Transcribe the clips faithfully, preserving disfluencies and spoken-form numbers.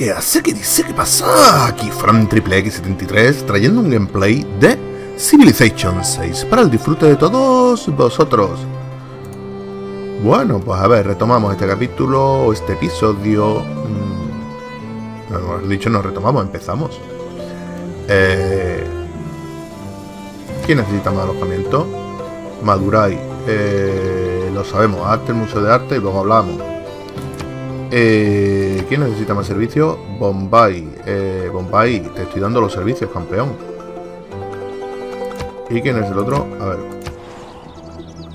¿Qué hace? ¿Qué dice? ¿Qué pasa? Aquí Frank Triple X setenta y tres trayendo un gameplay de Civilization seis para el disfrute de todos vosotros. Bueno, pues a ver, retomamos este capítulo, este episodio. No, mejor dicho, no retomamos, empezamos. Eh, ¿Quién necesita más alojamiento? Madurai, eh, lo sabemos, arte, el museo de arte, y luego hablamos. Eh, ¿Quién necesita más servicios? Bombay, eh, Bombay, te estoy dando los servicios, campeón. ¿Y quién es el otro? A ver.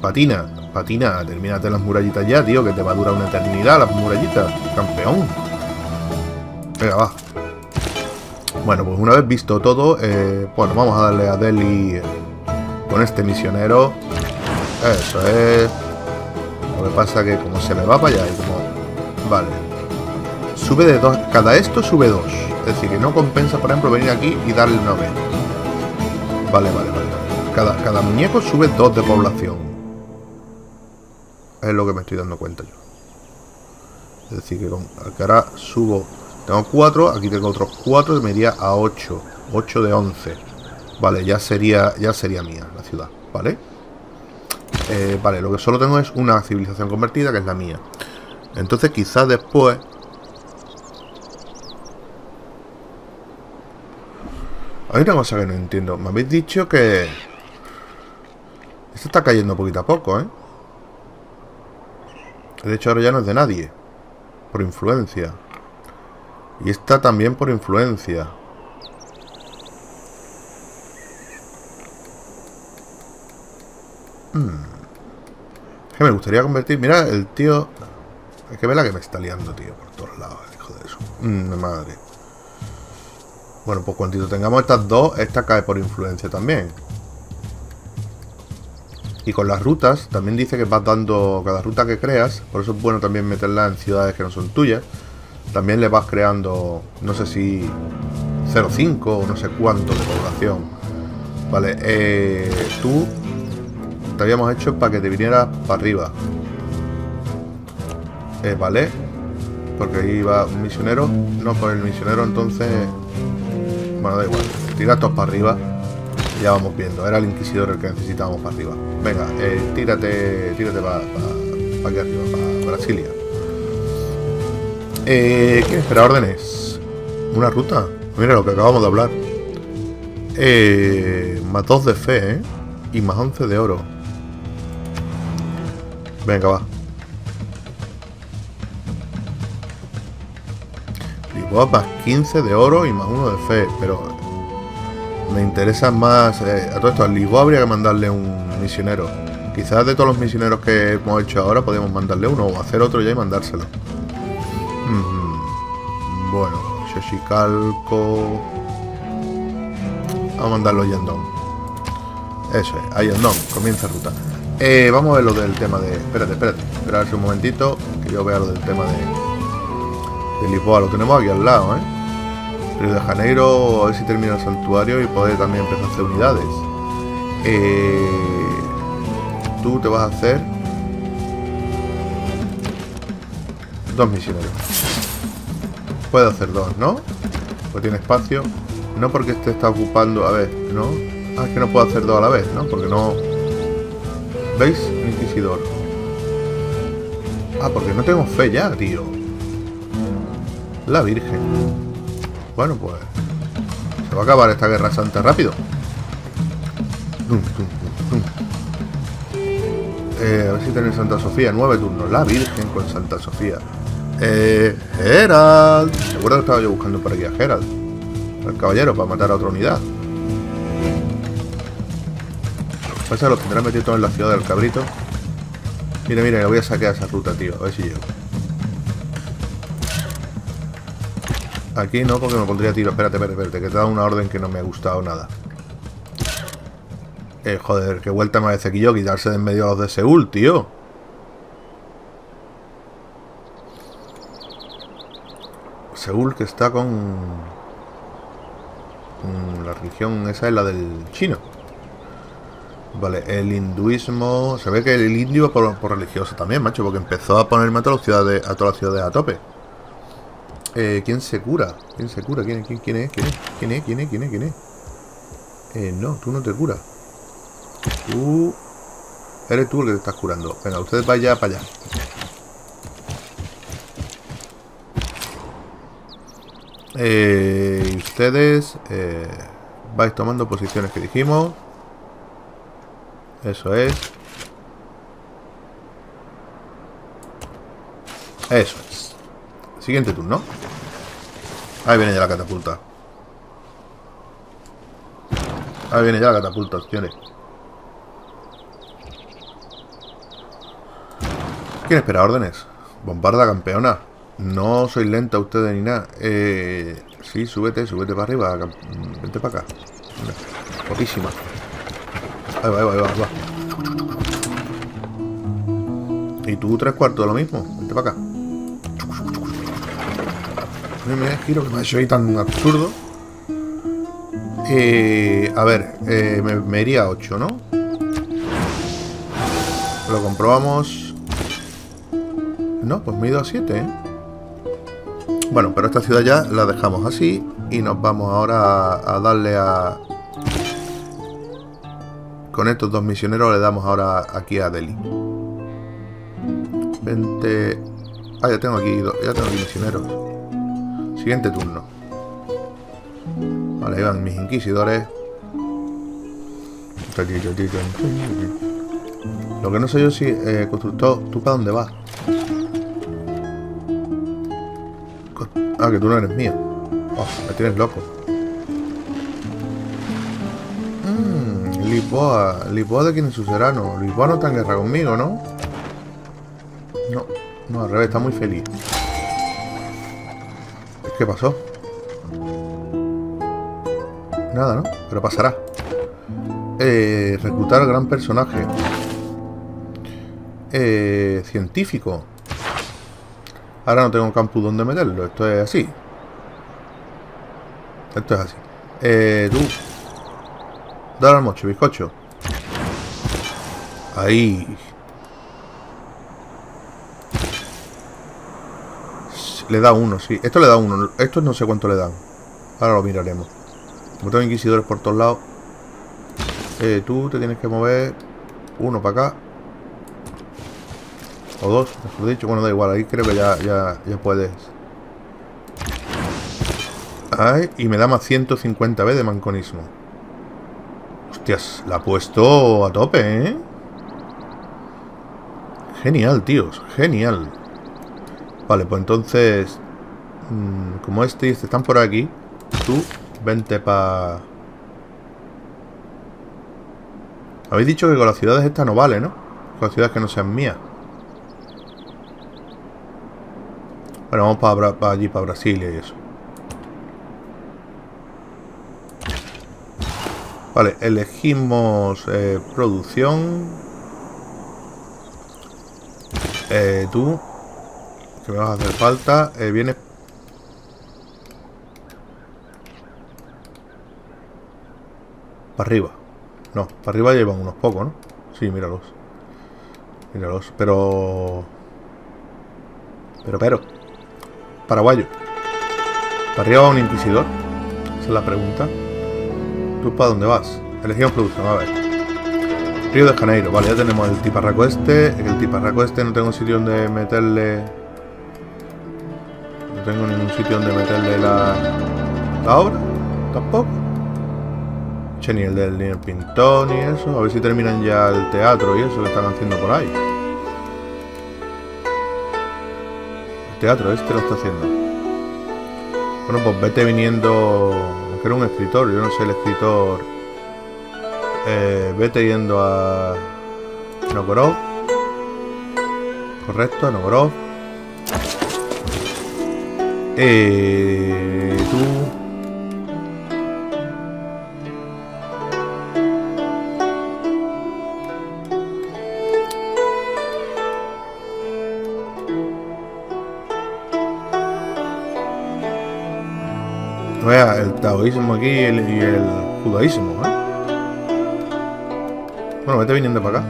Patina, patina, termínate las murallitas ya, tío, que te va a durar una eternidad las murallitas, campeón. Venga, va. Bueno, pues una vez visto todo, eh, bueno, vamos a darle a Delhi con este misionero. Eso es. Lo que pasa que como se me va para allá y como... Vale. Sube de dos. Cada esto sube dos. Es decir, que no compensa, por ejemplo, venir aquí y darle una vez. Vale, vale, vale. Cada, cada muñeco sube dos de población. Es lo que me estoy dando cuenta yo. Es decir, que con ahora subo. Tengo cuatro, aquí tengo otros cuatro, me iría a ocho. ocho de once. Vale, ya sería, ya sería mía la ciudad. Vale. Eh, vale, lo que solo tengo es una civilización convertida, que es la mía. Entonces quizás después... Hay una cosa que no entiendo. Me habéis dicho que... Esto está cayendo poquito a poco, ¿eh? De hecho ahora ya no es de nadie. Por influencia. Y esta también por influencia. Hmm. Que me gustaría convertir... Mira, el tío... Es que vela que me está liando, tío, por todos lados, hijo de eso. Mm, madre. Bueno, pues cuantito tengamos estas dos, esta cae por influencia también. Y con las rutas, también dice que vas dando cada ruta que creas. Por eso es bueno también meterla en ciudades que no son tuyas. También le vas creando, no sé si cero coma cinco o no sé cuánto de población. Vale, eh, tú te habíamos hecho para que te vinieras para arriba. Eh, vale, porque ahí va un misionero. No, por el misionero entonces. Bueno, da igual. Tira todos para arriba. Ya vamos viendo. Era el inquisidor el que necesitábamos para arriba. Venga, eh, tírate. Tírate para pa, pa aquí arriba, para Brasilia. Eh, ¿Qué espera órdenes? Una ruta. Mira lo que acabamos de hablar. Eh, más dos de fe, ¿eh? Y más once de oro. Venga, va. Más quince de oro y más uno de fe, pero me interesa más eh, a todo esto. A Lisboa habría que mandarle un misionero. Quizás de todos los misioneros que hemos hecho ahora podemos mandarle uno o hacer otro ya y mandárselo. Mm-hmm. Bueno, Xochicalco. Vamos a mandarlo a Yendon. Eso es, a Yendon, comienza ruta. Eh, vamos a ver lo del tema de... Espérate, espérate, esperarse un momentito que yo vea lo del tema de... De Lisboa, lo tenemos aquí al lado, ¿eh? Rio de Janeiro, a ver si termina el santuario y poder también empezar a hacer unidades. Eh, tú te vas a hacer dos misioneros. Puedes hacer dos, ¿no? Pues tiene espacio. No porque este está ocupando, a ver, ¿no? Ah, es que no puedo hacer dos a la vez, ¿no? Porque no... ¿Veis? Un inquisidor. Ah, porque no tengo fe ya, tío. La Virgen. Bueno, pues se va a acabar esta guerra santa rápido. Eh, a ver si tenés Santa Sofía. Nueve turnos. La Virgen con Santa Sofía. Eh, Geralt. Seguro que estaba yo buscando por aquí a Geralt. Al caballero para matar a otra unidad. Pasa, los tendrán metido todos en la ciudad del cabrito. Mira, mira, le voy a saquear esa ruta, tío. A ver si llego. Aquí no, porque me pondría tiro. Espérate, espérate, espérate, que te he dado una orden que no me ha gustado nada. Eh, joder, qué vuelta me hace aquí yo quitarse de en medio a los de Seúl, tío. Seúl que está con... con la religión, esa es la del chino. Vale, el hinduismo... Se ve que el indio por, por religioso también, macho, porque empezó a ponerme a todas las ciudades a, toda la ciudad a tope. Eh, ¿Quién se cura? ¿Quién se cura? ¿Quién, quién, quién, es? ¿Quién es? ¿Quién es? ¿Quién es? ¿Quién es? ¿Quién es? Eh, no, tú no te curas. Tú... Eres tú el que te estás curando. Venga, ustedes vayan para allá. Eh, y ustedes... Eh, vais tomando posiciones que dijimos. Eso es. Eso es. Siguiente turno. Ahí viene ya la catapulta. Ahí viene ya la catapulta, señores. ¿Quién espera órdenes? Bombarda, campeona. No soy lenta ustedes ni nada. Eh, sí, súbete, súbete para arriba. Vente para acá. Poquísima. Ahí va, ahí va, ahí va, ahí va. Y tú tres cuartos de lo mismo. Vente para acá. Mira el giro que me ha hecho ahí tan absurdo. Eh, a ver, eh, me, me iría a ocho, ¿no? Lo comprobamos. No, pues me he ido a siete, ¿eh? Bueno, pero esta ciudad ya la dejamos así. Y nos vamos ahora a, a darle a... Con estos dos misioneros le damos ahora aquí a Delhi. Vente... Ah, ya tengo aquí, ya tengo aquí misioneros. Siguiente turno. Vale, ahí van mis inquisidores. Lo que no sé yo si... Eh, constructor, ¿tú para dónde vas? Ah, que tú no eres mía. Oh, me tienes loco. Mmm, Lisboa. Lisboa de quién es su serano. Lisboa no está en guerra conmigo, ¿no? No, no, al revés, está muy feliz. ¿Qué pasó? Nada, ¿no? Pero pasará. Eh, reclutar al gran personaje. Eh, científico. Ahora no tengo un campus donde meterlo. Esto es así. Esto es así. Eh, tú. Dale al mocho, bizcocho. Ahí. Le da uno, sí. Esto le da uno. Esto no sé cuánto le dan. Ahora lo miraremos. Como tengo inquisidores por todos lados. Eh, tú te tienes que mover. Uno para acá. O dos, mejor dicho. Bueno, da igual. Ahí creo que ya, ya, ya puedes. Ay, y me da más ciento cincuenta B de manconismo. Hostias, la ha puesto a tope, ¿eh? Genial, tíos. Genial. Vale, pues entonces... Mmm, como este y este están por aquí. Tú, vente para... Habéis dicho que con las ciudades estas no vale, ¿no? Con las ciudades que no sean mías. Bueno, vamos para, para allí, para Brasilia y eso. Vale, elegimos eh, producción. Eh, tú, que me vas a hacer falta, eh, vienes... Para arriba. No, para arriba llevan unos pocos, ¿no? Sí, míralos. Míralos, pero... Pero, pero... Paraguayo. ¿Para arriba va un inquisidor? Esa es la pregunta. ¿Tú para dónde vas? Elegimos producción, a ver. Río de Janeiro, vale, ya tenemos el tiparraco este. El tiparraco este no tengo sitio donde meterle. No tengo ningún sitio donde meterle la. La obra. Tampoco. Che, ni el del ni el pintor ni eso. A ver si terminan ya el teatro y eso que están haciendo por ahí. Teatro, este lo está haciendo. Bueno, pues vete viniendo. Que era un escritor, yo no sé el escritor. Eh, vete yendo a Novgorod. Correcto, Novgorod. Eh, tú. Vea, el taoísmo aquí y el, y el judaísmo, ¿eh? Bueno, vete viniendo para acá.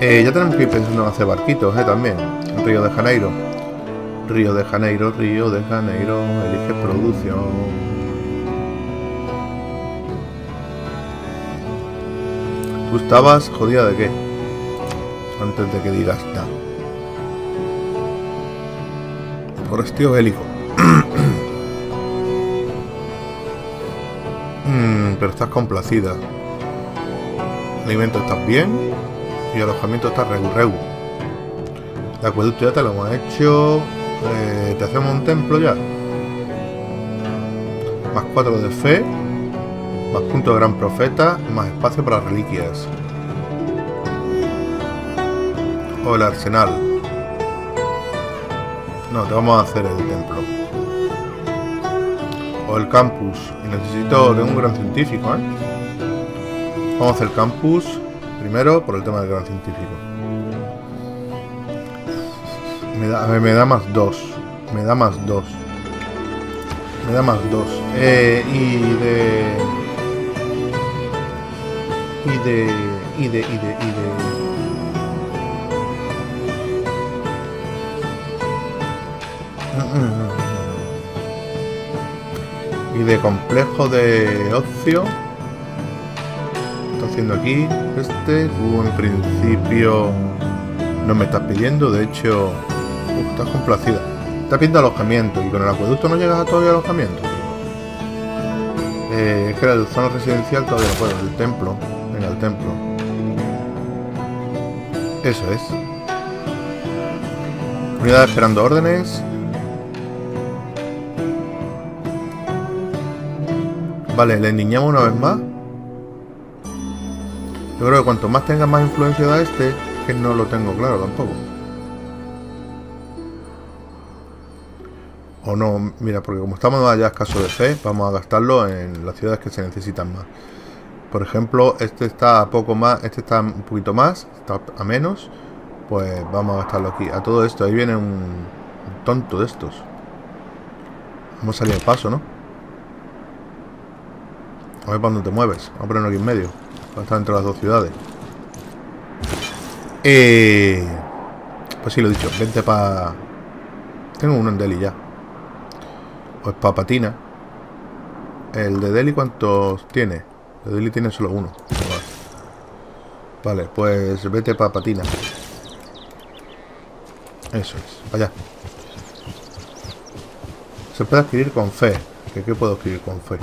Eh, ya tenemos que ir pensando en hacer barquitos, ¿eh? También. En Río de Janeiro. Río de Janeiro, Río de Janeiro, elige producción. ¿Tú estabas jodida de qué? Antes de que digas nada. Foresteo bélico. mm, pero estás complacida. Alimento estás bien. Y alojamiento estás regu regu. El acueducto ya te lo hemos hecho. Eh, te hacemos un templo ya. Más cuatro de fe. Más punto de gran profeta, más espacio para reliquias. O el arsenal. No, te vamos a hacer el templo. O el campus. Y necesito de un gran científico, ¿eh? Vamos a hacer el campus primero por el tema del gran científico. Me da, me da más dos. Me da más dos. Me da más dos. Eh, y de... Y de, y de, y de, y de... Y de complejo de ocio. Está haciendo aquí este. Uh, en principio no me estás pidiendo, de hecho... Uh, estás complacida. Está pidiendo alojamiento y con el acueducto no llegas a todavía alojamiento. Eh, es que la zona residencial todavía no puedo, el templo. Al templo, eso es. Unidad esperando órdenes. Vale, le endiñamos una vez más. Yo creo que cuanto más tenga, más influencia da este, que no lo tengo claro tampoco. O no, mira, porque como estamos allá escaso de fe, vamos a gastarlo en las ciudades que se necesitan más. Por ejemplo, este está a poco más, este está un poquito más, está a menos, pues vamos a gastarlo aquí. A todo esto, ahí viene un tonto de estos. Hemos salido al paso, ¿no? A ver para dónde te mueves. Vamos a ponerlo aquí en medio, para estar entre las dos ciudades. Eh, pues sí, lo he dicho, vente para... Tengo uno en Delhi ya. O es para Patina. ¿El de Delhi cuántos tiene? El Delhi tiene solo uno. Vale, pues vete para Patina. Eso es, allá. Se puede adquirir con fe. ¿Qué, qué puedo adquirir con fe?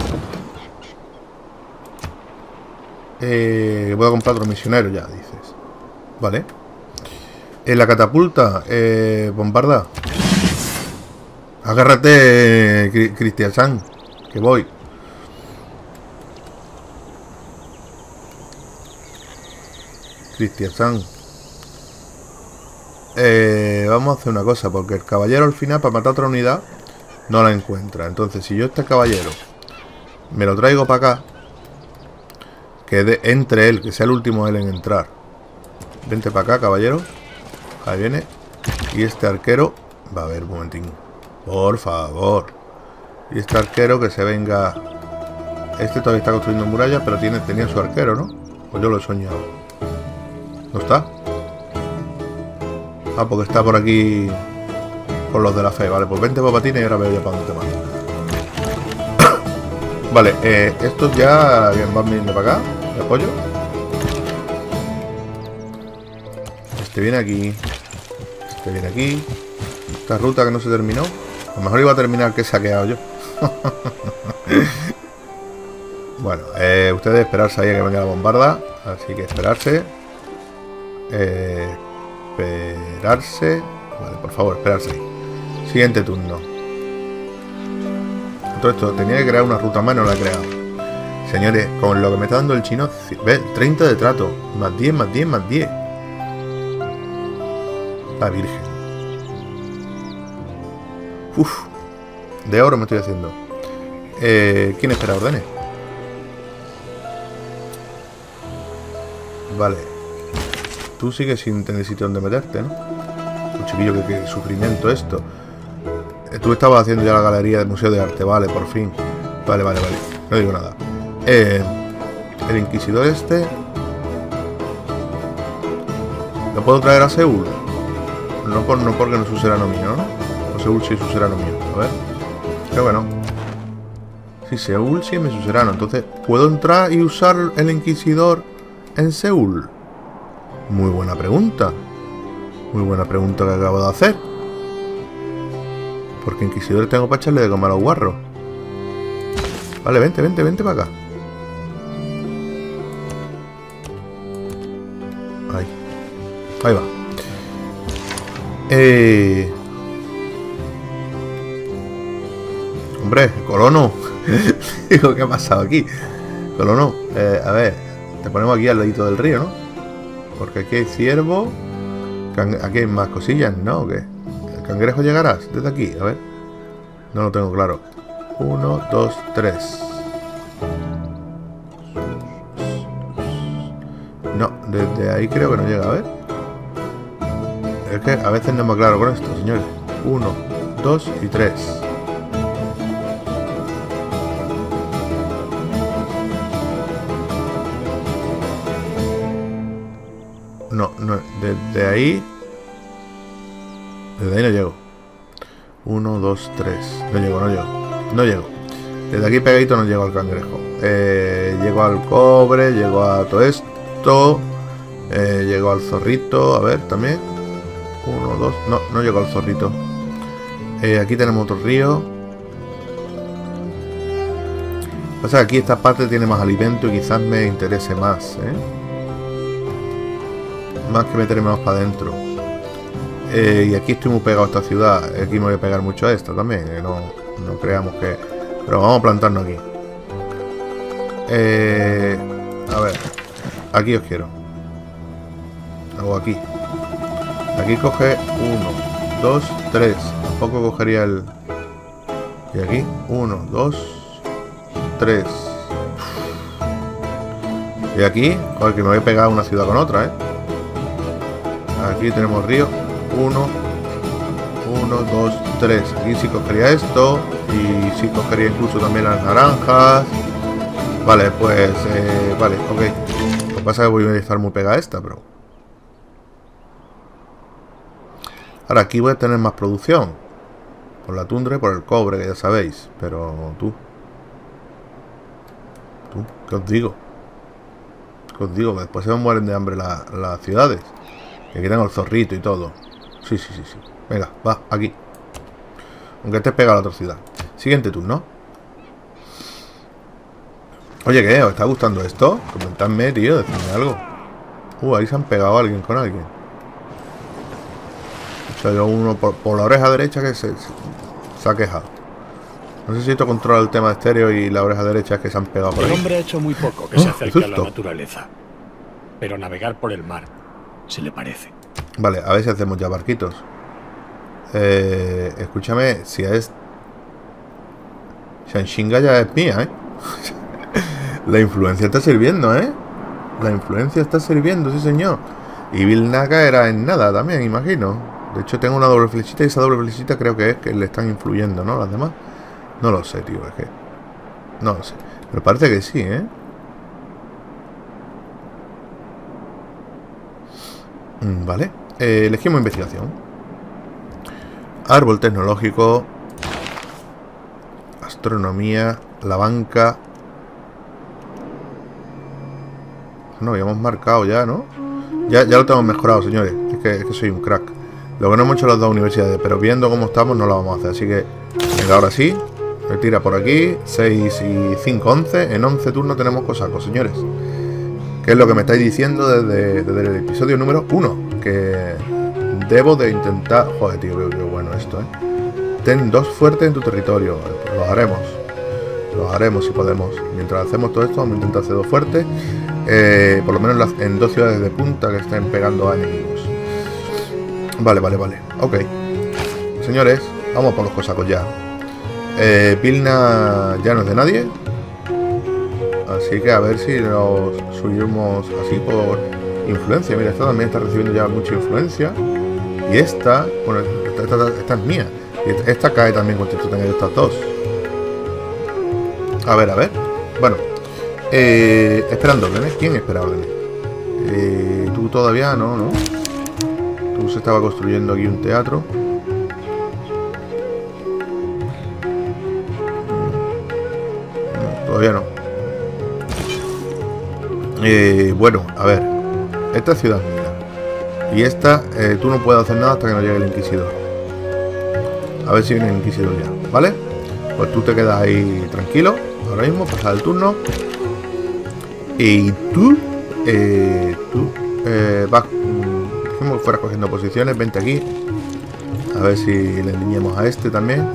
Eh, voy a comprar otro misionero ya, dices. Vale. Eh, la catapulta, eh, bombarda. Agárrate, Christiansand, que voy. Christiansand. Eh, vamos a hacer una cosa, porque el caballero al final para matar otra unidad no la encuentra. Entonces, si yo este caballero me lo traigo para acá, que de, entre él, que sea el último él en entrar. Vente para acá, caballero. Ahí viene. Y este arquero... Va a ver, un momentín. Por favor. Y este arquero que se venga... Este todavía está construyendo murallas, pero tiene, tenía su arquero, ¿no? Pues yo lo he soñado. ¿No está? Ah, porque está por aquí con los de la fe. Vale, pues vente para Patina y ahora veo yo para dónde te mando. Vale, eh, estos ya van viniendo para acá. De apoyo. Este viene aquí. Este viene aquí. Esta ruta que no se terminó. A lo mejor iba a terminar que he saqueado yo. Bueno, eh, ustedes esperarse ahí a que venga la bombarda. Así que esperarse. Eh, esperarse. Vale, por favor, esperarse. Siguiente turno. Todo esto, tenía que crear una ruta más, no la he creado. Señores, con lo que me está dando el chino, ¿ves? treinta de trato. Más diez, más diez, más diez. La virgen. Uff. De oro me estoy haciendo. eh, ¿Quién espera órdenes? Vale. Tú sigues sin tener sitio donde meterte, ¿no? Un chiquillo, que, que sufrimiento esto. Tú estabas haciendo ya la galería del Museo de Arte, vale, por fin. Vale, vale, vale, no digo nada. Eh, el inquisidor este... ¿Lo puedo traer a Seúl? No, por, no porque no es un serano mío, ¿no? Seúl sí es suserano mío. A ver. Creo que no. Sí, Seúl sí es mi suserano. Entonces, ¿puedo entrar y usar el Inquisidor en Seúl? Muy buena pregunta. Muy buena pregunta que acabo de hacer. Porque Inquisidor tengo para echarle de comer a los guarros. Vale, vente, vente, vente para acá. Ahí. Ahí va. Eh... Hombre, colono. Digo, ¿qué ha pasado aquí? Colono, eh, a ver. Te ponemos aquí al ladito del río, ¿no? Porque aquí hay ciervo. Aquí hay más cosillas, ¿no? ¿O qué? ¿El cangrejo llegarás? Desde aquí, a ver. No lo tengo claro. Uno, dos, tres. No, desde ahí creo que no llega, a ver. Es que a veces no me aclaro con esto, señores. Uno, dos y tres. No, no, desde ahí. Desde ahí no llego. Uno, dos, tres. No llego, no llego. No llego. Desde aquí pegadito no llego al cangrejo. Eh, llego al cobre, llego a todo esto. Eh, llego al zorrito. A ver, también. Uno, dos. No, no llego al zorrito. Eh, aquí tenemos otro río. O sea, aquí esta parte tiene más alimento y quizás me interese más, ¿eh? Más que meterme más para adentro. Eh, y aquí estoy muy pegado a esta ciudad. Aquí me voy a pegar mucho a esta también. Eh, no. No creamos que... Pero vamos a plantarnos aquí. Eh, a ver. Aquí os quiero. O aquí. Aquí coge uno, dos, tres. Tampoco cogería el... Y aquí. Uno, dos, tres. Y aquí. Joder, que me voy a pegar una ciudad con otra, ¿eh? Aquí tenemos río. Uno. Uno, dos, tres. Aquí sí cogería esto. Y sí cogería incluso también las naranjas. Vale, pues... Eh, vale, ok. Lo que pasa es que voy a estar muy pegada a esta, pero... Ahora aquí voy a tener más producción. Por la tundra y por el cobre, que ya sabéis. Pero tú... Tú, ¿qué os digo? ¿Qué os digo? Después se me mueren de hambre la, las ciudades. Que quitan el zorrito y todo. Sí, sí, sí, sí. Venga, va, aquí. Aunque estés pegado a la otra ciudad. Siguiente turno. Oye, ¿qué? ¿Os está gustando esto? Comentadme, tío, decidme algo. Uh, ahí se han pegado a alguien con alguien. O sea, yo uno por, por la oreja derecha que se, se, se ha quejado. No sé si esto controla el tema de estéreo y la oreja derecha es que se han pegado por ahí. El hombre ha hecho muy poco que oh, se acerque a la naturaleza. Pero navegar por el mar, si le parece. Vale, a ver si hacemos ya barquitos. Eh, escúchame, si es... Shanshinga ya es mía, ¿eh? La influencia está sirviendo, ¿eh? La influencia está sirviendo, sí señor. Y Vilna era en nada también, imagino. De hecho tengo una doble flechita y esa doble flechita creo que es que le están influyendo, ¿no? Las demás. No lo sé, tío, es que... No lo sé. Pero parece que sí, ¿eh? Vale. Eh, elegimos investigación. Árbol tecnológico. Astronomía. La banca. No, habíamos marcado ya, ¿no? Ya, ya lo tenemos mejorado, señores. Es que, es que soy un crack. Lo que no hemos hecho las dos universidades, pero viendo cómo estamos no lo vamos a hacer. Así que, venga, ahora sí. Me tira por aquí. seis y cinco, once. En once turnos tenemos cosacos, señores. Que es lo que me estáis diciendo desde, desde el episodio número uno. Que... Debo de intentar... Joder, tío, qué bueno esto, ¿eh? Ten dos fuertes en tu territorio. Vale, pues los haremos. Los haremos si podemos. Mientras hacemos todo esto, vamos a intentar hacer dos fuertes. Eh, por lo menos en, las, en dos ciudades de punta que estén pegando a enemigos. Vale, vale, vale. Ok. Señores, vamos por los cosacos ya. Eh, Vilna ya no es de nadie. Así que a ver si nos subimos así por influencia. Mira, esta también está recibiendo ya mucha influencia. Y esta, bueno, esta, esta, esta es mía. Y esta cae también cuando tú tengas estas dos. A ver, a ver. Bueno. Eh, esperando órdenes. ¿Quién espera órdenes? Eh, tú todavía no, ¿no? Tú se estaba construyendo aquí un teatro. Eh, bueno, a ver, esta es ciudad mía. Y esta, eh, tú no puedes hacer nada hasta que no llegue el inquisidor. A ver si viene el inquisidor ya, ¿vale? Pues tú te quedas ahí tranquilo. Ahora mismo, pasa el turno. Y tú, eh, tú eh, vas como fuera cogiendo posiciones. Vente aquí. A ver si le endiñemos a este también.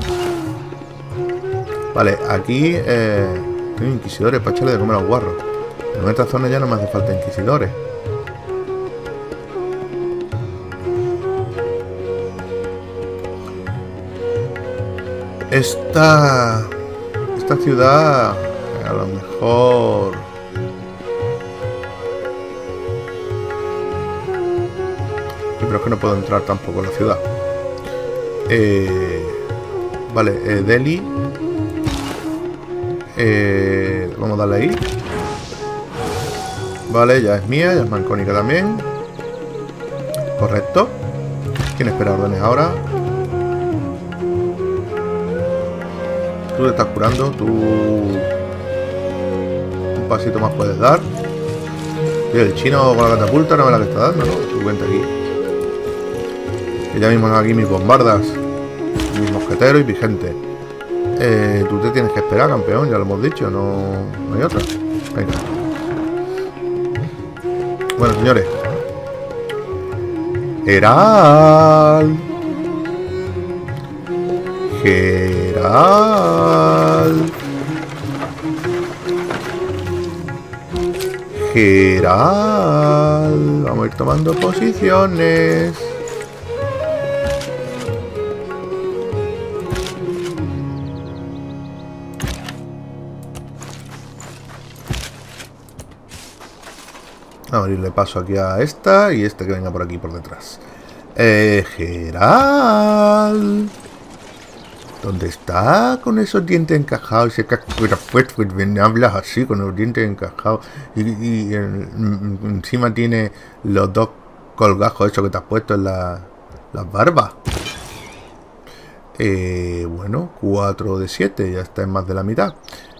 Vale, aquí eh, tengo inquisidores para echarle de comer a los guarros. En esta zona ya no me hace falta inquisidores. Esta... Esta ciudad... A lo mejor... Pero es que no puedo entrar tampoco en la ciudad. Eh, vale, eh, Delhi... Eh, vamos a darle ahí. Vale, ya es mía, ya es mancónica también. Correcto. ¿Quién espera órdenes ahora? Tú te estás curando, tú un pasito más puedes dar. Y el chino con la catapulta no me la que está dando, ¿no? Tú cuenta aquí. Que ya mismo no aquí mis bombardas, mis mosqueteros y mi gente. Eh, tú te tienes que esperar, campeón, ya lo hemos dicho, no, no hay otra. Venga. Bueno, señores. Geralt. Geralt. Geralt. Vamos a ir tomando posiciones. Vamos a abrirle paso aquí a esta y este que venga por aquí por detrás. Eh, Geralt. ¿Dónde está con esos dientes encajados? Ese hablas así con los dientes encajados y, y, y encima tiene los dos colgajos esos que te has puesto en la, las barbas. Eh, bueno, cuatro de siete, ya está en más de la mitad.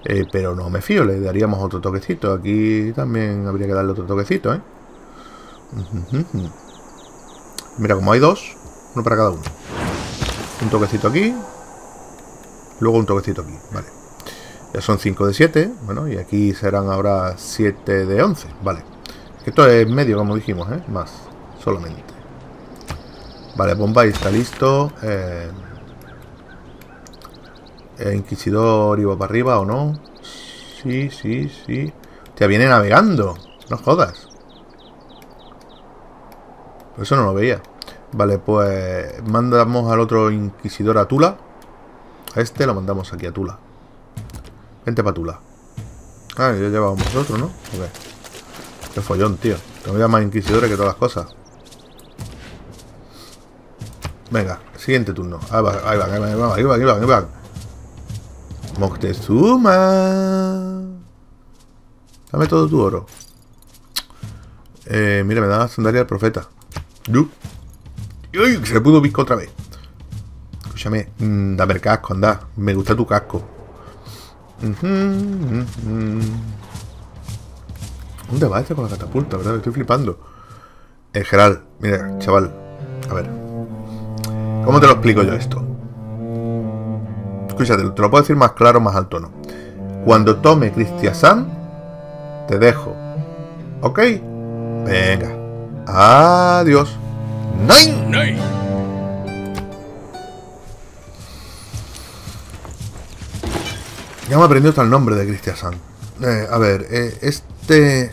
Eh, pero no me fío, le daríamos otro toquecito. Aquí también habría que darle otro toquecito, ¿eh? Mira, como hay dos, uno para cada uno. Un toquecito aquí. Luego un toquecito aquí, vale. Ya son cinco de siete, bueno, y aquí serán ahora siete de once, vale. Esto es medio, como dijimos, ¿eh? Más, solamente. Vale, Bombay está listo. Eh, el inquisidor iba para arriba, ¿o no? Sí, sí, sí. Te viene navegando, no jodas. Por eso no lo veía. Vale, pues mandamos al otro inquisidor a Tula. A este lo mandamos aquí a Tula. Vente para Tula. Ah, ya llevábamos otro, ¿no? Ok. Qué follón, tío. Todavía más inquisidores que todas las cosas. Venga, siguiente turno. Ahí va, ahí va, ahí va, ahí va, ahí va, ahí va, ahí va. Moctezuma. Dame todo tu oro. Eh, mira, me da la sandalia del profeta. ¡Uy! Se pudo pisco otra vez. Escúchame, mmm, dame el casco, anda. Me gusta tu casco. Uh-huh, uh-huh. ¿Dónde va este con la catapulta, verdad? Me estoy flipando. Eh, Geralt, mira, chaval. A ver. ¿Cómo te lo explico yo esto? Escúchate, te lo puedo decir más claro, más al tono. Cuando tome Christiansand, te dejo. ¿Ok? Venga. Adiós. ¡Nine! ¡Nine! Ya me aprendió hasta el nombre de Christiansand. Eh, a ver, eh, este...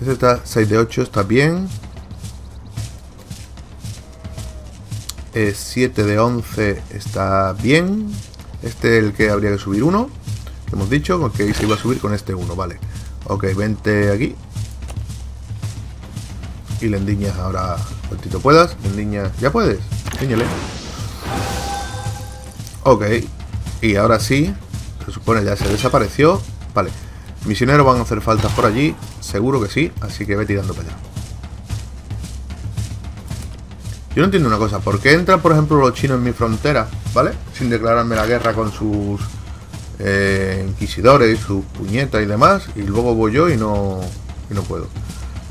Este está seis de ocho, está bien. Eh, siete de once, está bien. Este es el que habría que subir uno. Que hemos dicho, con que se iba a subir con este uno, vale. Ok, vente aquí. Y le endiñas ahora cuantito puedas. Le endiñas... ¿Ya puedes? Endiñale. Ok, y ahora sí, se supone ya se desapareció. Vale, misioneros van a hacer falta por allí, seguro que sí, así que ve tirando para allá. Yo no entiendo una cosa, ¿por qué entran, por ejemplo, los chinos en mi frontera, ¿vale? Sin declararme la guerra con sus eh, inquisidores, sus puñetas y demás, y luego voy yo y no, y no puedo.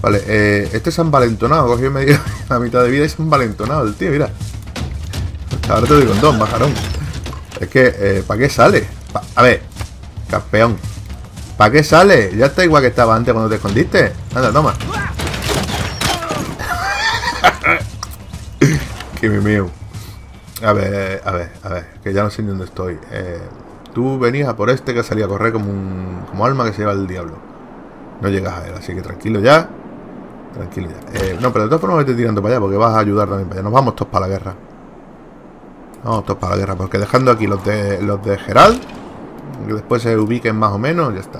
Vale, eh, este es envalentonado, cogió medio la mitad de vida y se envalentonado el tío, mira. Ahora te digo en dos, majarón. Es que, eh, ¿para qué sale? Pa a ver, campeón, ¿para qué sale? Ya está igual que estaba antes cuando te escondiste. Anda, toma. Que mi mío. A ver, a ver, a ver, que ya no sé ni dónde estoy. Eh, tú venías a por este que salía a correr como un como alma que se lleva el diablo. No llegas a él, así que tranquilo ya. Tranquilo ya. Eh, no, pero de todas formas vete tirando para allá porque vas a ayudar también para allá. Nos vamos todos para la guerra. Vamos todos para la guerra, porque dejando aquí los de los de Geralt, que después se ubiquen más o menos, ya está.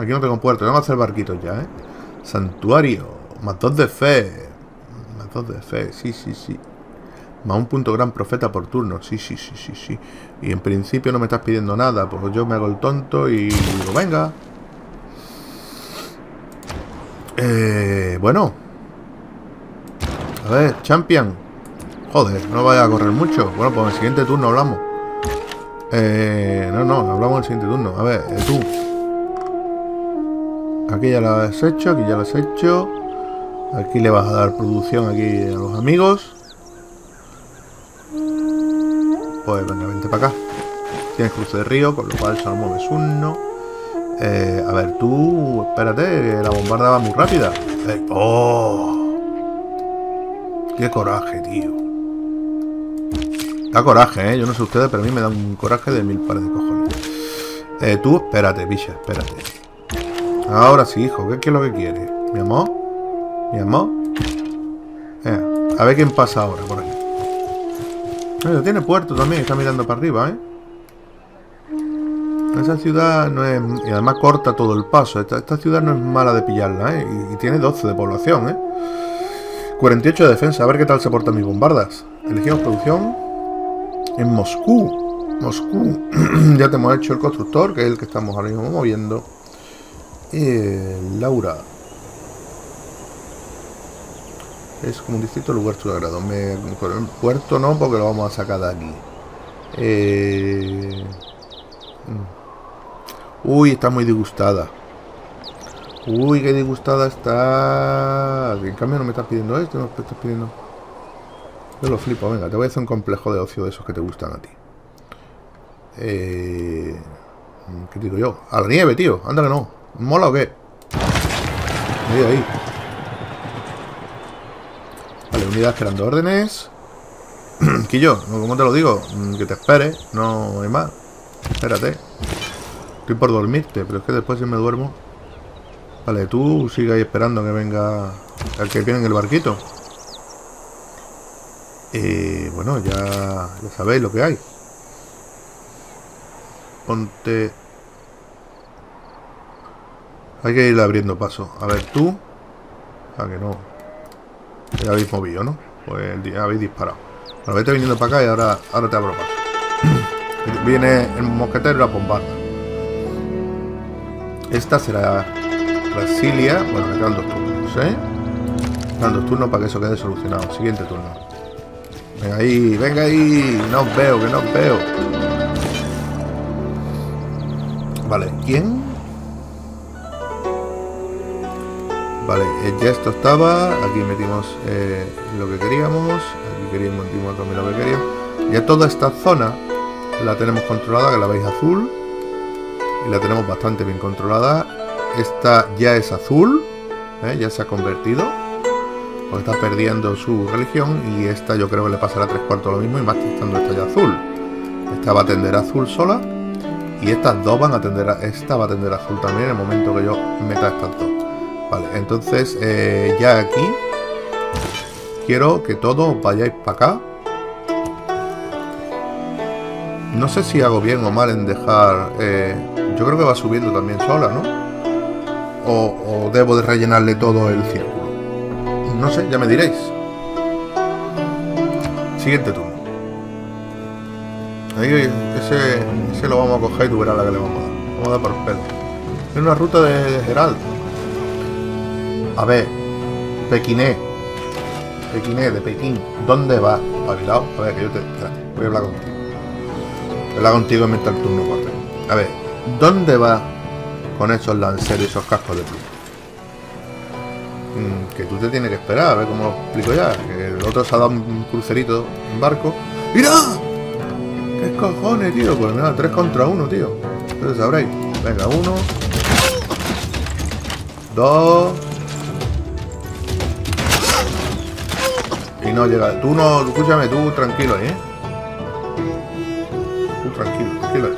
Aquí no tengo puerto, vamos a hacer barquitos ya, ¿eh? Santuario, más dos de fe. Más dos de fe, sí, sí, sí. Más un punto gran profeta por turno, sí, sí, sí, sí, sí. Y en principio no me estás pidiendo nada, porque yo me hago el tonto y digo, venga. Eh, bueno. A ver, champion. Joder, no vaya a correr mucho. Bueno, pues en el siguiente turno hablamos. Eh, no, no, hablamos en el siguiente turno. A ver, eh, tú. Aquí ya lo has hecho, aquí ya lo has hecho. Aquí le vas a dar producción aquí a los amigos. Pues venga, vente para acá. Tienes cruce de río, con lo cual solo mueves uno. Eh, a ver, tú, espérate, la bombarda va muy rápida. Eh, ¡Oh! ¡Qué coraje, tío! Da coraje, ¿eh? Yo no sé ustedes, pero a mí me da un coraje de mil pares de cojones. Eh, tú, espérate, bicha, espérate. Ahora sí, hijo, ¿qué, qué es lo que quieres? ¿Mi amor? ¿Mi amor? Eh, a ver quién pasa ahora por aquí. Eh, tiene puerto también, está mirando para arriba, ¿eh? Esa ciudad no es... Y además corta todo el paso. Esta, esta ciudad no es mala de pillarla, ¿eh? Y, y tiene doce de población, ¿eh? cuarenta y ocho de defensa. A ver qué tal se portan mis bombardas. Elegimos producción en Moscú. Moscú. Ya te hemos hecho el constructor, que es el que estamos ahora mismo moviendo. Eh, Laura. Es como un distinto lugar sagrado. Me... El puerto no, porque lo vamos a sacar de aquí. Eh... Uy, está muy disgustada. Uy, qué disgustada está. En cambio no me estás pidiendo esto, no me estás pidiendo. Yo lo flipo, venga, te voy a hacer un complejo de ocio de esos que te gustan a ti. Eh... ¿Qué digo yo? A la nieve, tío, anda que no. ¿Mola o qué? Ahí, ahí. Vale, unidad esperando órdenes. Quillo, como te lo digo, que te espere, no hay más. Espérate. Estoy por dormirte, pero es que después si me duermo. Vale, tú sigue ahí esperando que venga. Al que viene en el barquito. Eh, bueno, ya, ya sabéis lo que hay. Ponte. Hay que ir abriendo paso. A ver, tú. Ah, que no. Ya habéis movido, ¿no? Pues ya habéis disparado. Bueno, vete viniendo para acá y ahora, ahora te abro paso. Viene el mosquetero y la bombarda. Esta será Brasilia. Bueno, me quedan dos turnos, ¿eh? Me quedan dos turnos para que eso quede solucionado. Siguiente turno. Venga ahí, venga ahí. No os veo, que no os veo. Vale, ¿quién? Vale, ya esto estaba. Aquí metimos eh, lo que queríamos. Aquí queríamos metimos también lo que queríamos. Ya toda esta zona la tenemos controlada, que la veis azul. Y la tenemos bastante bien controlada. Esta ya es azul, ¿eh? Ya se ha convertido. Porque está perdiendo su religión. Y esta yo creo que le pasará tres cuartos lo mismo. Y más estando esta ya azul. Esta va a tender a azul sola. Y estas dos van a tender a... Esta va a tender a azul también en el momento que yo meta estas dos. Vale, entonces eh, ya aquí quiero que todos vayáis para acá. No sé si hago bien o mal en dejar... Eh, yo creo que va subiendo también sola, ¿no? O, o debo de rellenarle todo el círculo. No sé, ya me diréis. Siguiente turno. Ahí, ese, ese lo vamos a coger y tú verás la que le vamos a dar. Vamos a dar por pelo. Es una ruta de, de Geralt. A ver. Pekiné. pekinés de Pekín, ¿dónde vas? Pavilao, a ver, que yo te... voy a hablar contigo. Voy a hablar contigo en mental turno cuatro. A ver, ¿dónde vas con esos lanceros y esos cascos de pluma? Mm, que tú te tienes que esperar, a ver cómo lo explico ya. Que el otro se ha dado un crucerito en barco. ¡Mira! ¿Qué cojones, tío? Pues mira, tres contra uno, tío. Pero sabréis. Venga, uno. Dos. Y no llega. Tú no, escúchame, tú tranquilo, ¿eh? Tú tranquilo, tranquilo.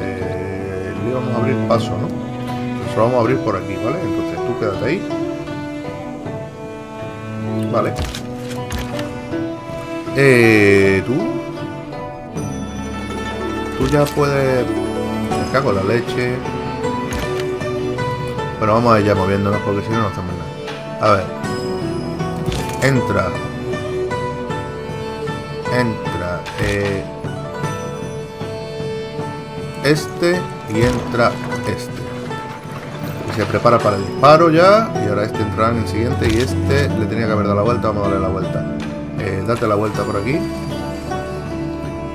Eh, le vamos a abrir paso, ¿no? Nos lo vamos a abrir por aquí, ¿vale? Entonces tú quédate ahí. Vale. Eh... ¿Tú? Tú ya puedes... Me cago en la leche. Bueno, vamos a ir ya moviéndonos porque si no, no hacemos nada. A ver. Entra. Entra. Eh... Este y entra este. Se prepara para el disparo ya. Y ahora este entrará en el siguiente. Y este le tenía que haber dado la vuelta. Vamos a darle la vuelta. eh, Date la vuelta por aquí.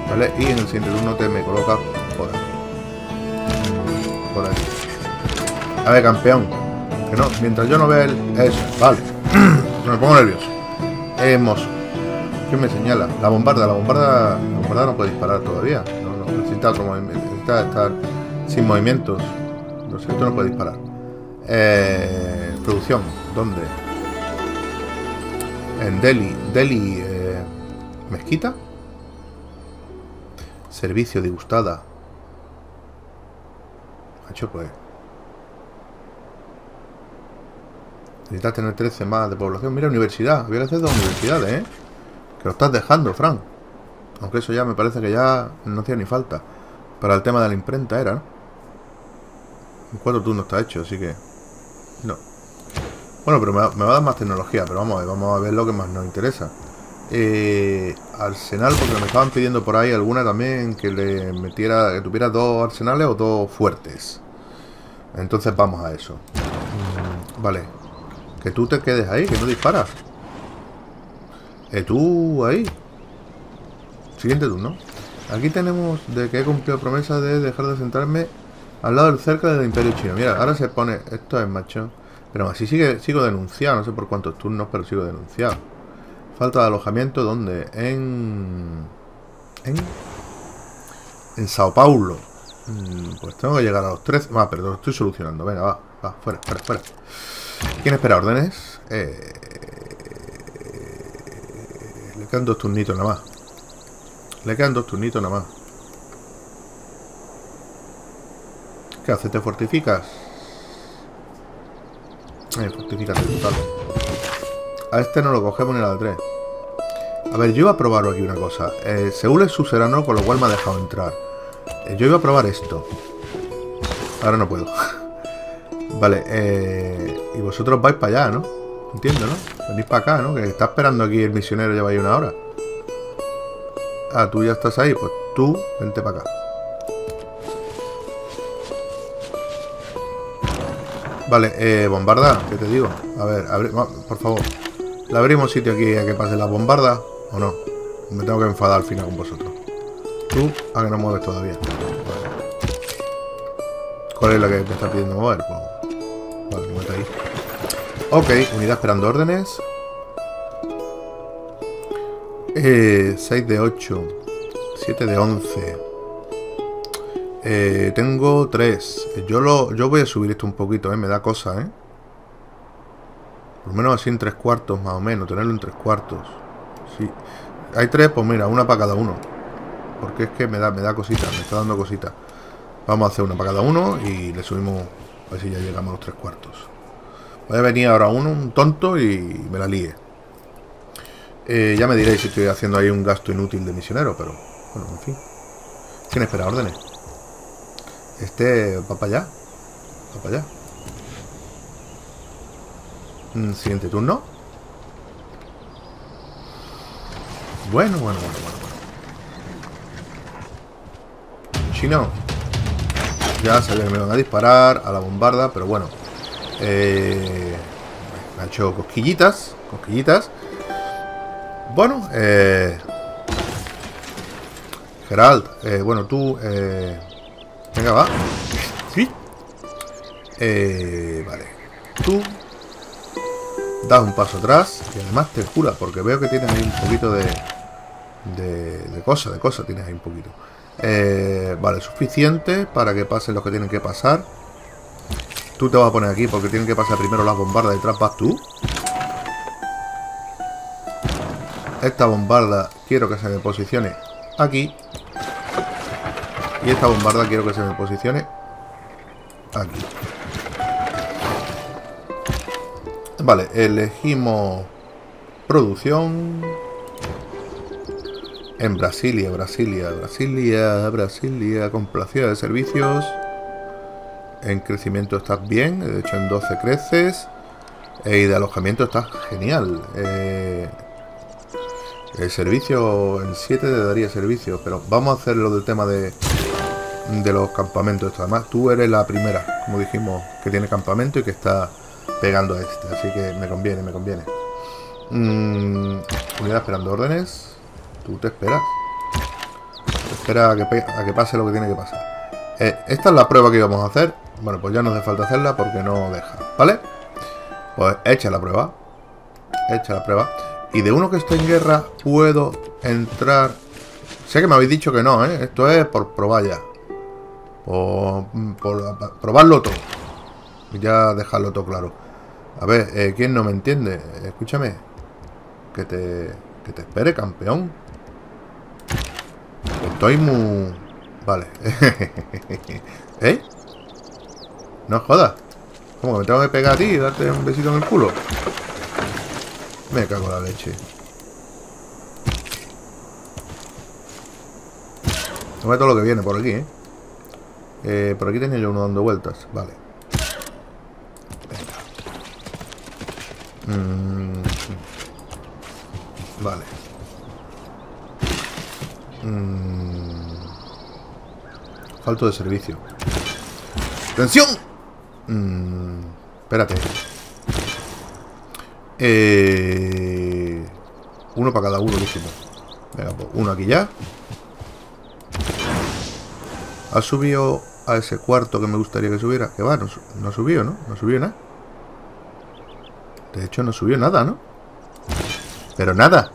Vale, y en el siguiente turno te me colocas por aquí. Por aquí. A ver, campeón. Que no, mientras yo no vea el... Eso, vale. Me pongo nervioso. Hermoso. ¿Qué me señala? La bombarda, la bombarda. La bombarda no puede disparar todavía. No, no, necesita otro movimiento. Necesita estar sin movimientos. Lo cierto, no puede disparar. Eh, producción, ¿dónde? En Delhi. Delhi, eh, mezquita. Servicio, degustada. Macho, pues. Necesitas tener trece más de población. Mira, universidad. Voy a hacer dos universidades, ¿eh? Que lo estás dejando, Frank. Aunque eso ya me parece que ya no hacía ni falta. Para el tema de la imprenta era, ¿no? En cuatro turnos está hecho, así que... No. Bueno, pero me va, me va a dar más tecnología. Pero vamos a ver, vamos a ver lo que más nos interesa. Eh, arsenal, porque me estaban pidiendo por ahí alguna también que le metiera, que tuviera dos arsenales o dos fuertes. Entonces vamos a eso. Vale. Que tú te quedes ahí, que no disparas. Eh, tú ahí. Siguiente turno. Aquí tenemos de que he cumplido promesa de dejar de centrarme al lado del cerca del Imperio Chino. Mira, ahora se pone... Esto es macho. Pero así sigue, sigo denunciado. No sé por cuántos turnos, pero sigo denunciado. Falta de alojamiento. ¿Dónde? En... En... En Sao Paulo. Mm, pues tengo que llegar a los tres... Ah, pero lo estoy solucionando. Venga, va. Va, fuera, fuera, fuera. ¿Quién espera órdenes? Eh... Le quedan dos turnitos nada más. Le quedan dos turnitos nada más. ¿Qué haces? ¿Te fortificas? Eh, fortificas el total. A este no lo cogemos ni la de tres. A ver, yo iba a probar aquí una cosa. Eh, Seúl es suserano, con lo cual me ha dejado entrar. Eh, yo iba a probar esto. Ahora no puedo. Vale, eh, y vosotros vais para allá, ¿no? Entiendo, ¿no? Venís para acá, ¿no? Que está esperando aquí el misionero, lleva ahí una hora. Ah, tú ya estás ahí. Pues tú, vente para acá. Vale, eh, bombarda, ¿qué te digo? A ver, abri... por favor. ¿Le abrimos sitio aquí a que pase la bombarda o no? Me tengo que enfadar al final con vosotros. Tú, a que no mueves todavía. Vale. ¿Cuál es la que me está pidiendo mover? Pues... Vale, me meto ahí. Ok, unidad esperando órdenes. Eh, seis de ocho. siete de once. Eh, tengo tres. Yo lo, yo voy a subir esto un poquito, ¿eh? Me da cosa, ¿eh? Por lo menos así en tres cuartos, más o menos. Tenerlo en tres cuartos. Sí. Hay tres, pues mira, una para cada uno. Porque es que me da, me da cositas, me está dando cositas. Vamos a hacer una para cada uno y le subimos. A ver si ya llegamos a los tres cuartos. Voy a venir ahora uno, un tonto, y me la líe. Eh, ya me diréis si estoy haciendo ahí un gasto inútil de misionero, pero bueno, en fin. ¿Quién espera órdenes? Este va para allá. Va para allá. Mm, siguiente turno. Bueno, bueno, bueno, bueno, bueno. Chino. Ya sabía que me van a disparar a la bombarda, pero bueno. Eh, me han hecho cosquillitas. Cosquillitas. Bueno, eh... Geralt, eh, bueno, tú... Eh... Venga, va. ¿Sí? Eh, vale. Tú... Das un paso atrás y además te jura, porque veo que tienes ahí un poquito de... De, de cosa, de cosa tienes ahí un poquito. Eh, vale, suficiente para que pasen los que tienen que pasar. Tú te vas a poner aquí porque tienen que pasar primero las bombardas, detrás vas tú. Esta bombarda quiero que se me posicione aquí. Y esta bombarda quiero que se me posicione aquí. Vale, elegimos producción. En Brasilia, Brasilia, Brasilia, Brasilia, complacida de servicios. En crecimiento estás bien, de hecho en doce creces. E, y de alojamiento estás genial. Eh, el servicio, en siete te daría servicio, pero vamos a hacer lo del tema de, de los campamentos. Además, tú eres la primera, como dijimos, que tiene campamento y que está pegando a este. Así que me conviene, me conviene. Mm, unidad esperando órdenes. Tú te esperas. Te esperas a que, a que pase lo que tiene que pasar. Eh, esta es la prueba que íbamos a hacer. Bueno, pues ya no hace falta hacerla porque no deja. ¿Vale? Pues echa la prueba. Echa la prueba. Y de uno que esté en guerra puedo entrar... Sé que me habéis dicho que no, ¿eh? Esto es por probar ya. Por, por probarlo todo. Ya dejarlo todo claro. A ver, eh, ¿quién no me entiende? Escúchame. Que te, que te espere, campeón. Estoy muy... Vale. ¿Eh? No jodas. ¿Cómo? ¿Me tengo que pegar a ti y darte un besito en el culo? Me cago en la leche. No veo todo lo que viene por aquí, ¿eh? Eh por aquí tenía yo uno dando vueltas. Vale. Venga. Mm. Vale. Falto de servicio. ¡Tensión! Mm, espérate. Eh, uno para cada uno, buenísimo. Venga, pues uno aquí ya. Ha subido a ese cuarto que me gustaría que subiera. Que va, no, no subió, ¿no? No subió nada. De hecho, no subió nada, ¿no? Pero nada.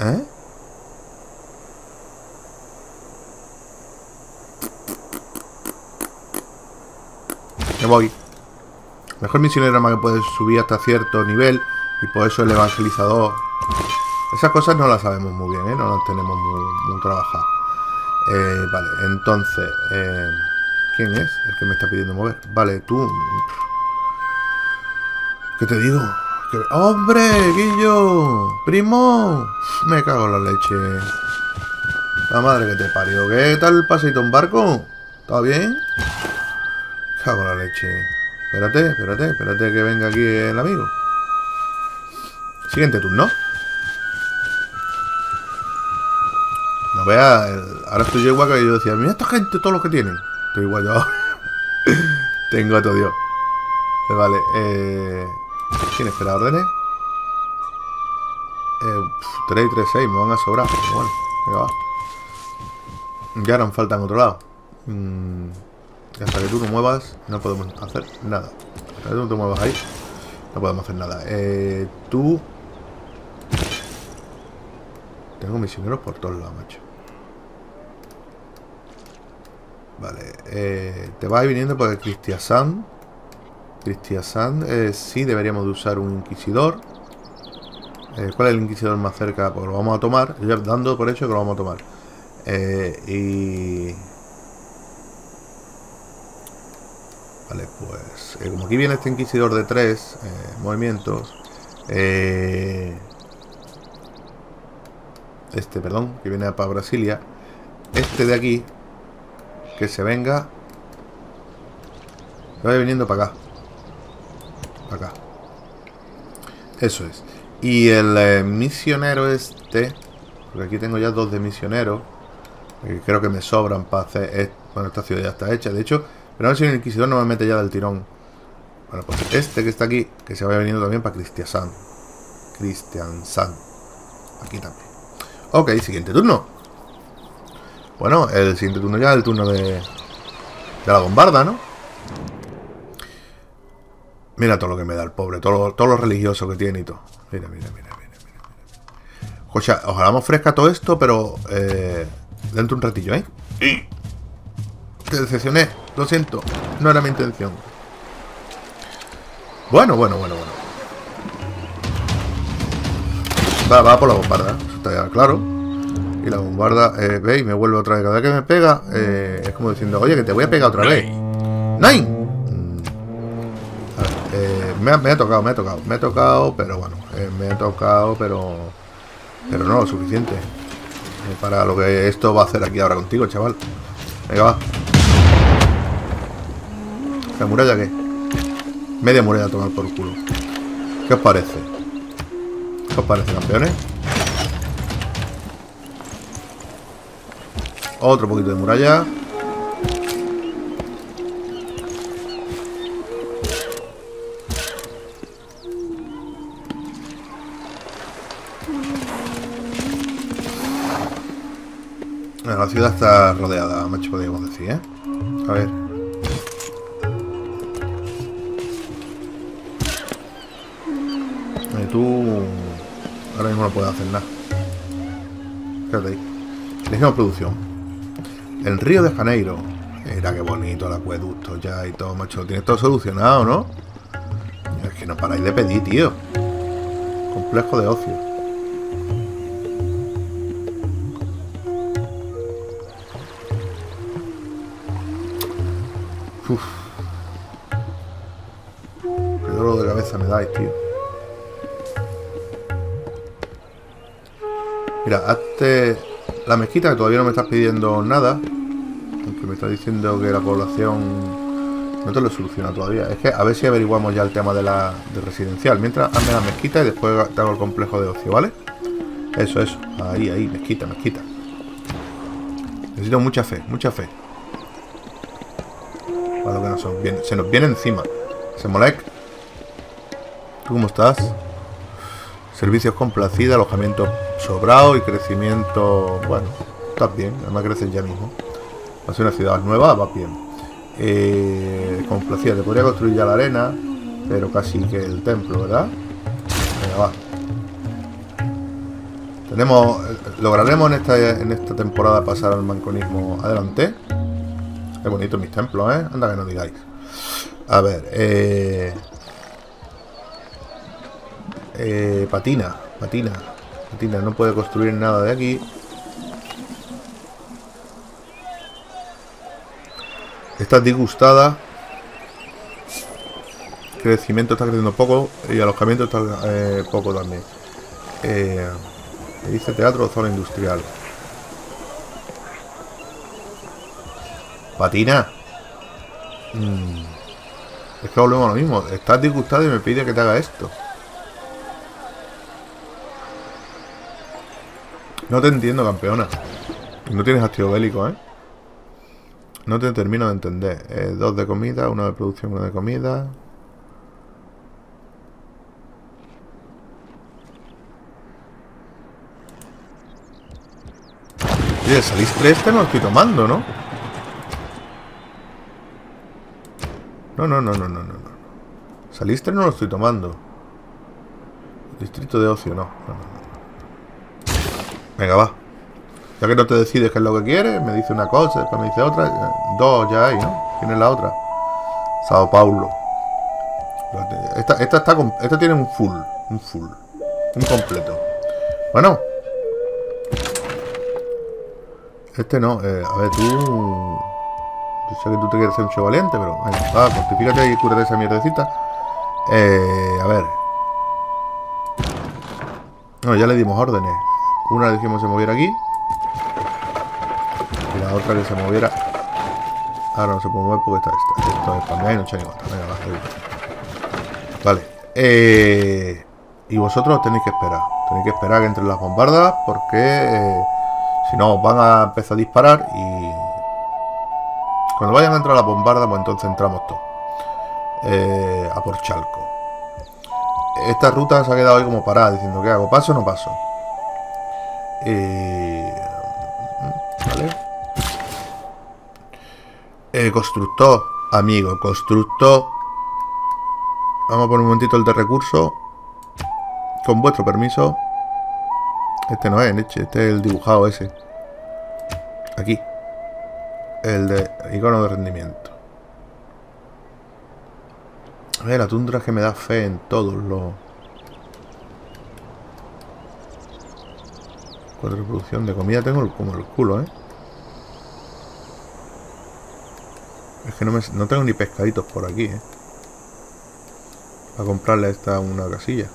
¿Eh? Me voy. Mejor misionero más que puede subir hasta cierto nivel. Y por eso el evangelizador. Esas cosas no las sabemos muy bien, ¿eh? No las tenemos muy, muy trabajadas. Eh, vale, entonces eh, ¿quién es el que me está pidiendo mover? Vale, tú. ¿Qué te digo? ¿Qué... ¡Hombre! ¡Guillo! ¡Primo! Me cago en la leche. La madre que te parió. ¿Qué tal el paseito en barco? ¿Está bien? Cago en la leche. Espérate, espérate, espérate que venga aquí el amigo. Siguiente turno. No veas. Ahora estoy yo igual que yo decía, mira esta gente, todos los que tienen. Estoy igual yo. Tengo a todo Dios. Pero vale, eh. ¿Quién espera órdenes? Eh. tres y tres seis, me van a sobrar. Pero bueno, venga va. Ya harán falta en otro lado. Mmm. Hasta que tú no muevas, no podemos hacer nada. Hasta que tú no te muevas ahí, no podemos hacer nada. Eh, tú... Tengo misioneros por todos lados, macho. Vale. Eh, te vas viniendo por el Christiansand. Christiansand. Eh, sí, deberíamos de usar un inquisidor. Eh, ¿Cuál es el inquisidor más cerca? Pues lo vamos a tomar. Yo dando por hecho que lo vamos a tomar. Eh, y... Vale, pues eh, como aquí viene este inquisidor de tres eh, movimientos, eh, este, perdón, que viene para Brasilia, este de aquí, que se venga, que vaya viniendo para acá, para acá, eso es. Y el eh, misionero este, porque aquí tengo ya dos de misionero, que creo que me sobran para hacer, eh, bueno, esta ciudad ya está hecha, de hecho. Pero a ver si el inquisidor no me mete ya del tirón. Bueno, pues este que está aquí, que se vaya viniendo también para Christiansand. Christiansand. aquí también. Ok, siguiente turno. Bueno, el siguiente turno ya es el turno de, de la bombarda, ¿no? Mira todo lo que me da el pobre, todo lo, todo lo religioso que tiene y todo. Mira, mira, mira, mira, mira. O sea, ojalá me ofrezca todo esto, pero eh, dentro un ratillo, ¿eh? Te decepcioné, lo siento, no era mi intención. Bueno, bueno, bueno, bueno. Va, va por la bombarda, eso está ya claro. Y la bombarda, eh, ve y me vuelve otra vez. Cada vez que me pega, eh, es como diciendo, oye, que te voy a pegar otra vez. ¡Nine! Mm. A ver, eh, me, ha, me ha tocado, me ha tocado, me ha tocado, pero bueno, eh, me ha tocado, pero pero no lo suficiente. Eh, para lo que esto va a hacer aquí ahora contigo, chaval. Venga, va. ¿La muralla qué? Media muralla a tomar por culo. ¿Qué os parece? ¿Qué os parece, campeones? Otro poquito de muralla. Bueno, la ciudad está rodeada, macho, podríamos decir, ¿eh? A ver. Y tú... ahora mismo no puedes hacer nada. Quédate ahí. Elegimos producción. El Río de Janeiro. Mira qué bonito el acueducto ya y todo, macho. Lo tienes todo solucionado, ¿no? Es que no paráis de pedir, tío. Complejo de ocio. Uff, qué dolor de cabeza me dais, tío. Mira, hazte la mezquita, que todavía no me estás pidiendo nada. Aunque me estás diciendo que la población no te lo soluciona todavía. Es que a ver si averiguamos ya el tema de la de residencial. Mientras, hazme la mezquita y después te hago el complejo de ocio, ¿vale? Eso, eso, ahí, ahí, mezquita, mezquita. Necesito mucha fe, mucha fe. Para lo que nos viene, se nos viene encima. Semolek, ¿tú cómo estás? Servicios complacida, alojamiento sobrado y crecimiento. Bueno, estás bien, además creces ya mismo. Va a ser una ciudad nueva, va bien. Eh, complacida, te podría construir ya la arena, pero casi que el templo, ¿verdad? Venga, va. Tenemos, lograremos en esta, en esta temporada pasar al manconismo adelante. Qué bonito mis templos, ¿eh? Anda que no digáis. A ver, eh... eh... Patina, patina, patina. No puede construir nada de aquí. Está disgustada. Crecimiento está creciendo poco. Y alojamiento está eh, poco también. Eh... Dice teatro o zona industrial. Patina. Mm. Es que volvemos a lo mismo. Estás disgustado y me pide que te haga esto. No te entiendo, campeona. No tienes activo bélico, ¿eh? No te termino de entender. Eh, dos de comida, uno de producción, uno de comida. Y de salir tres te lo estoy tomando, ¿no? No, no, no, no, no, no. Salistre no lo estoy tomando. Distrito de ocio, no. no, no, no. Venga, va. Ya que no te decides qué es lo que quieres, me dice una cosa, después me dice otra. Dos ya hay, ¿no? ¿Quién es la otra? Sao Paulo. Esta, esta, está, esta tiene un full. Un full. Un completo. Bueno. Este no. Eh, a ver, tú... Yo sé que tú te quieres hacer un show valiente, pero... Venga, va, fortifícate y cúrate esa mierdecita. Eh... A ver... No, ya le dimos órdenes. Una le dijimos que se moviera aquí. Y la otra que se moviera... Ahora no se puede mover porque está esta. Esto es para mí, no chingo. Venga, va, ahí. Vale. Eh... Y vosotros tenéis que esperar. Tenéis que esperar que entren las bombardas porque... Eh, si no, van a empezar a disparar y... Cuando vayan a entrar a la bombarda, pues entonces entramos todos. Eh, a por Chalco. Esta ruta se ha quedado ahí como parada, diciendo, ¿qué hago? ¿Paso o no paso? Eh, vale. Eh, constructor, amigo, constructor. Vamos a poner un momentito el de recursos. Con vuestro permiso. Este no es, este es el dibujado ese. Aquí. El de icono de rendimiento. A ver, la tundra que me da fe en todos los... Cuatro de producción de comida tengo como el culo, ¿eh? Es que no, me, no tengo ni pescaditos por aquí, ¿eh? Para comprarle esta una casilla.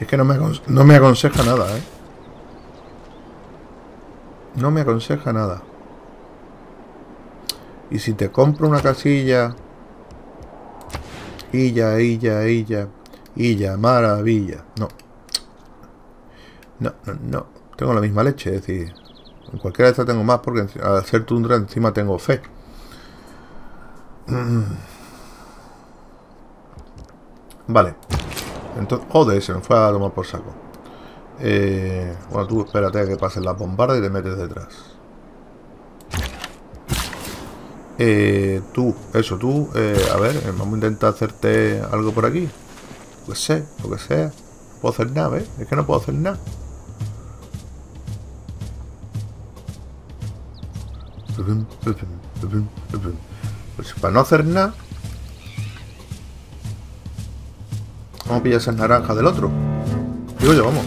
Es que no me, no me aconseja nada, ¿eh? No me aconseja nada. Y si te compro una casilla... Illa, illa, illa... Illa, maravilla... No. No, no, no. Tengo la misma leche, es decir... En cualquiera de estas tengo más porque al hacer tundra encima tengo fe. Vale. Entonces... Joder, se me fue a tomar por saco. Eh, bueno, tú espérate a que pasen las bombardas y te metes detrás. Eh, tú, eso, tú. Eh, a ver, vamos a intentar hacerte algo por aquí. Lo que sé, lo que sea. No puedo hacer nada, ¿ves? Es que no puedo hacer nada. Pues para no hacer nada, vamos a pillar esas naranjas del otro. Digo yo, vamos.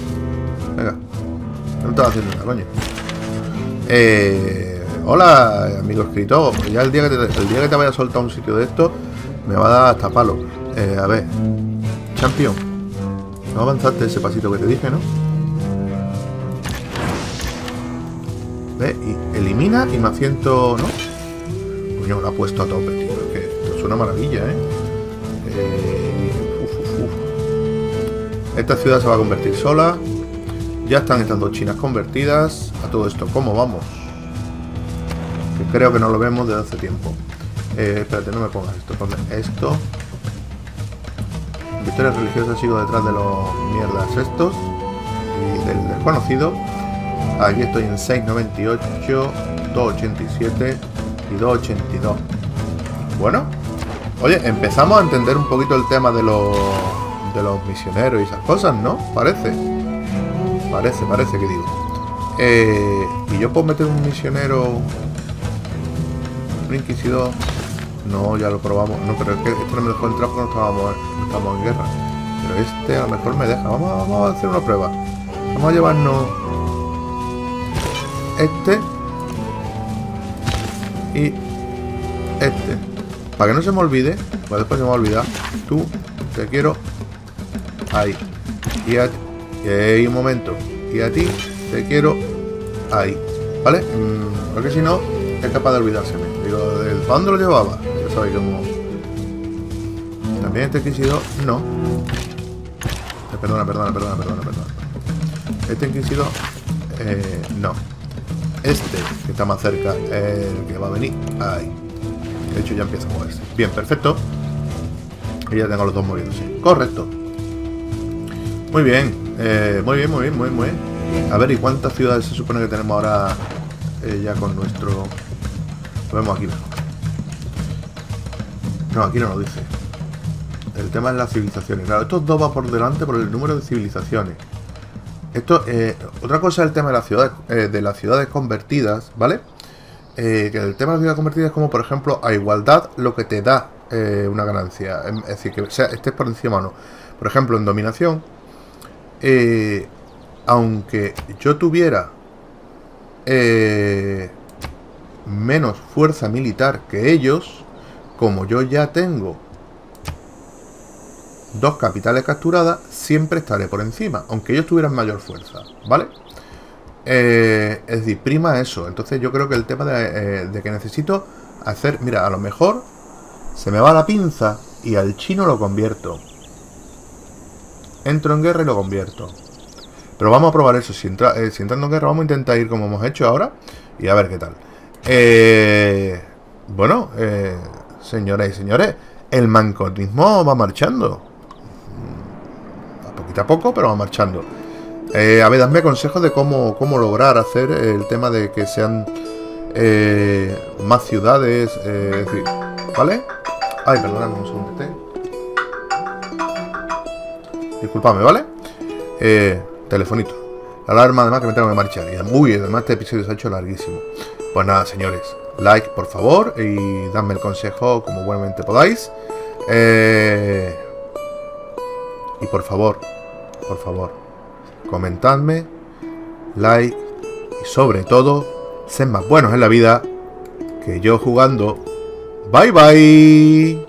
Venga, no estaba haciendo nada, coño. Eh, hola, amigo escritor. Ya el día que te, el día que te vaya a soltar un sitio de esto, me va a dar hasta palo. Eh, a ver, champion, no avanzaste ese pasito que te dije, ¿no? Ve, y elimina y me asiento, ¿no? Coño, lo ha puesto a tope, tío. Es que esto es una maravilla, ¿eh? eh uf, uf, uf. Esta ciudad se va a convertir sola. Ya están estas dos chinas convertidas. A todo esto, ¿cómo vamos? Que creo que no lo vemos desde hace tiempo. Eh, espérate, no me pongas esto. Ponme esto. Victorias religiosas, sigo detrás de los mierdas estos. Y del desconocido. Aquí estoy en seiscientos noventa y ocho, doscientos ochenta y siete y doscientos ochenta y dos. Bueno. Oye, empezamos a entender un poquito el tema de los, de los misioneros y esas cosas, ¿no? Parece. Parece, parece que digo. Eh, ¿Y yo puedo meter un misionero? ¿Un inquisidor? No, ya lo probamos. No, pero es que este no me dejó entrar porque no estábamos, no estábamos en guerra. Pero este a lo mejor me deja. Vamos, vamos a hacer una prueba. Vamos a llevarnos este y este. Para que no se me olvide. Para después se me va a olvidar. Tú, te quiero. Ahí. Y a ti. Hey, un momento. Y a ti te quiero ahí. ¿Vale? Porque si no, es capaz de olvidárseme. Digo, ¿del cuándo lo llevaba? Ya sabéis cómo. También este inquisidor. No. Eh, perdona, perdona, perdona, perdona, perdona. Este inquisidor. Eh, no. Este, que está más cerca, es el que va a venir. Ahí. De hecho, ya empieza a moverse. Bien, perfecto. Y ya tengo los dos moviéndose. Correcto. Muy bien. Eh, muy bien, muy bien, muy bien, muy bien. A ver, ¿y cuántas ciudades se supone que tenemos ahora eh, ya con nuestro...? Lo vemos aquí. No, aquí no lo dice. El tema es las civilizaciones. Claro, estos dos van por delante por el número de civilizaciones. Esto, eh, otra cosa es el tema de las ciudades, eh, de las ciudades convertidas, ¿vale? Eh, que el tema de las ciudades convertidas es como, por ejemplo, a igualdad lo que te da eh, una ganancia. Es decir, que o sea, estés por encima o no. Por ejemplo, en dominación... Eh, aunque yo tuviera eh, menos fuerza militar que ellos, como yo ya tengo dos capitales capturadas, siempre estaré por encima, aunque ellos tuvieran mayor fuerza, ¿vale? Eh, es decir, prima eso. Entonces yo creo que el tema de, eh, de que necesito hacer... Mira, a lo mejor se me va la pinza y al chino lo convierto. Entro en guerra y lo convierto. Pero vamos a probar eso. Si, entra, eh, si entrando en guerra vamos a intentar ir como hemos hecho ahora. Y a ver qué tal. Eh, bueno, eh, señoras y señores. El manconismo va marchando. A poquito a poco, pero va marchando. Eh, a ver, dadme consejos de cómo, cómo lograr hacer el tema de que sean eh, más ciudades. Eh, es decir, ¿vale? Ay, perdóname un segundete. Disculpadme, ¿vale? Eh, telefonito. La alarma, además, que me tengo que marchar. Y, uy, además este episodio se ha hecho larguísimo. Pues nada, señores, like, por favor, y dadme el consejo como buenamente podáis. Eh, y por favor, por favor, comentadme, like, y sobre todo, sed más buenos en la vida que yo jugando. Bye, bye.